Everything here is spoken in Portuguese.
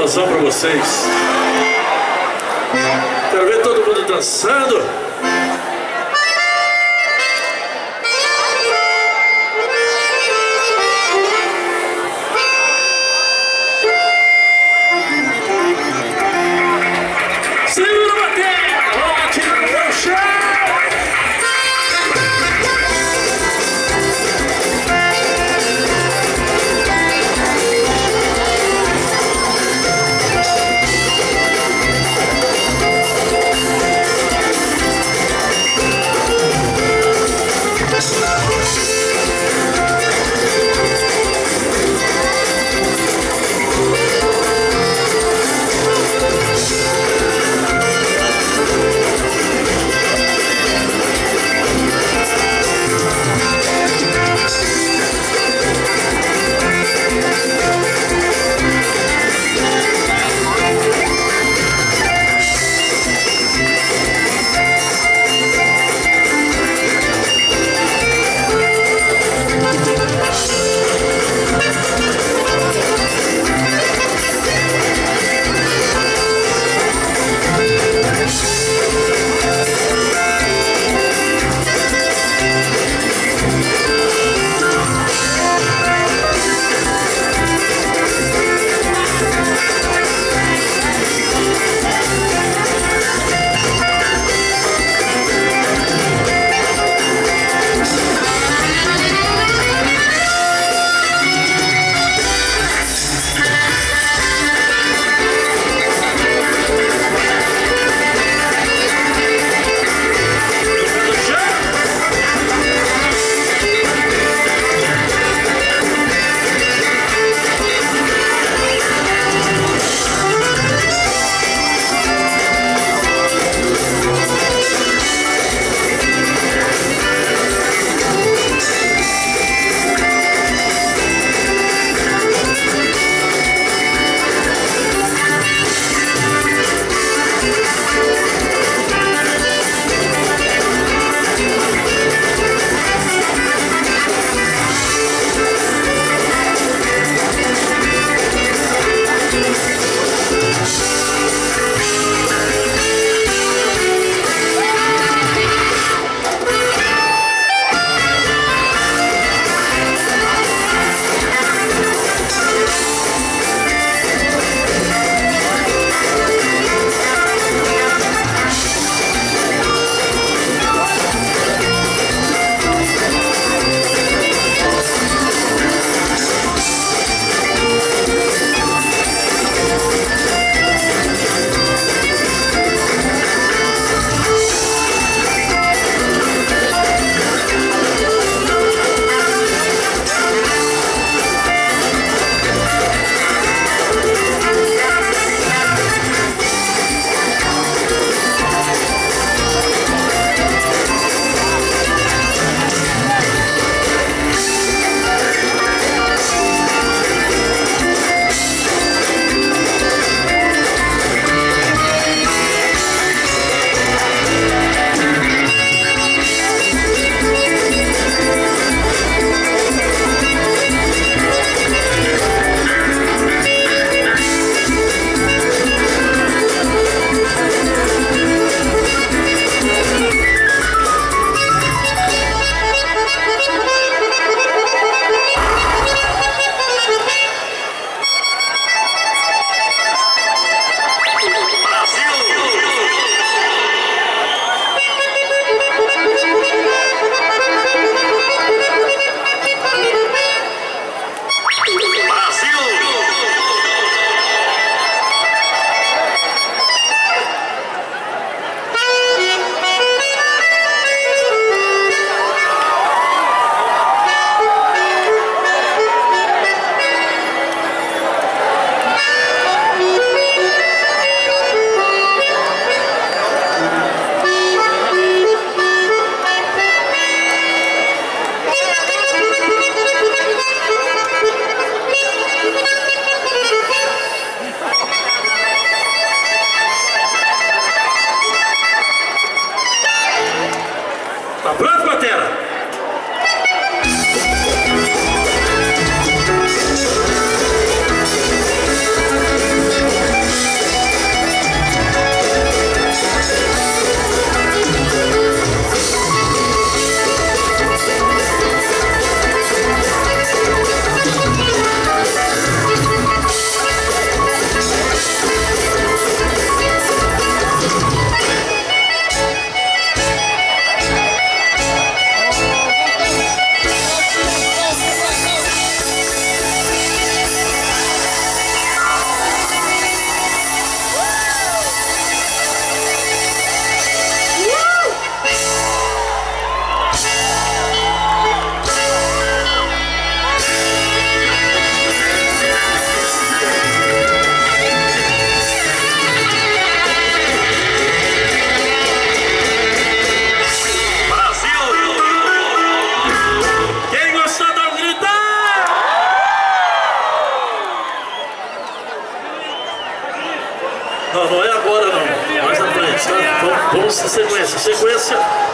forrozão pra vocês. Quero ver todo mundo dançando. Não, não é agora não. Mais à frente, tá? Então, vamos na sequência.